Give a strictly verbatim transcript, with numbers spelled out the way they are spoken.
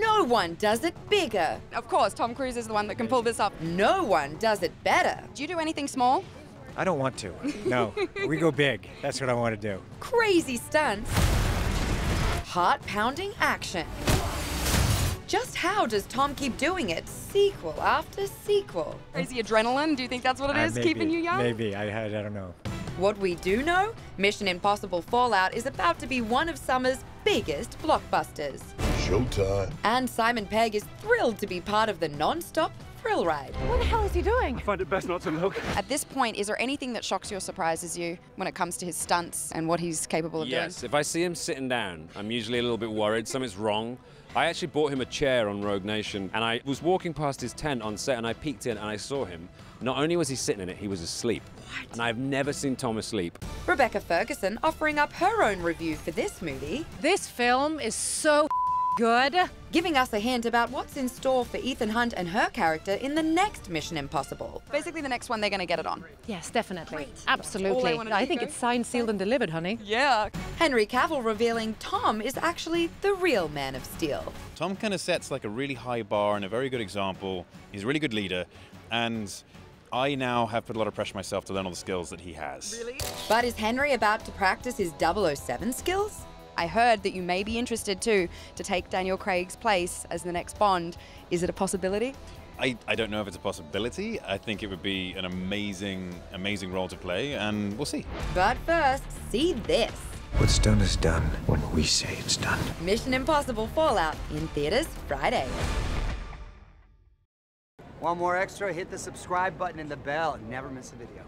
No one does it bigger. Of course, Tom Cruise is the one that can pull this off. No one does it better. Do you do anything small? I don't want to. No, we go big. That's what I want to do. Crazy stunts. Heart-pounding action. Just how does Tom keep doing it, sequel after sequel? Crazy adrenaline, do you think that's what it is, uh, maybe, keeping you young? Maybe, I, I, I don't know. What we do know, Mission Impossible Fallout is about to be one of summer's biggest blockbusters. Showtime. And Simon Pegg is thrilled to be part of the non-stop thrill ride. What the hell is he doing? I find it best not to look. At this point, is there anything that shocks you or surprises you when it comes to his stunts and what he's capable of yes, doing? Yes, if I see him sitting down, I'm usually a little bit worried, something's wrong. I actually bought him a chair on Rogue Nation, and I was walking past his tent on set, and I peeked in and I saw him. Not only was he sitting in it, he was asleep. What? And I've never seen Tom asleep. Rebecca Ferguson offering up her own review for this movie. This film is so good. Giving us a hint about what's in store for Ethan Hunt and her character in the next Mission Impossible. Basically the next one they're going to get it on. Yes, definitely. Great. Absolutely. I think it's signed, sealed and delivered, honey. Yeah. Henry Cavill revealing Tom is actually the real Man of Steel. Tom kind of sets like a really high bar and a very good example. He's a really good leader, and I now have put a lot of pressure myself to learn all the skills that he has. Really? But is Henry about to practice his double oh seven skills? I heard that you may be interested too to take Daniel Craig's place as the next Bond. Is it a possibility? I, I don't know if it's a possibility. I think it would be an amazing, amazing role to play, and we'll see. But first, see this. What's done is done when we say it's done. Mission Impossible Fallout in theaters Friday. Want more extra? Hit the subscribe button and the bell and never miss a video.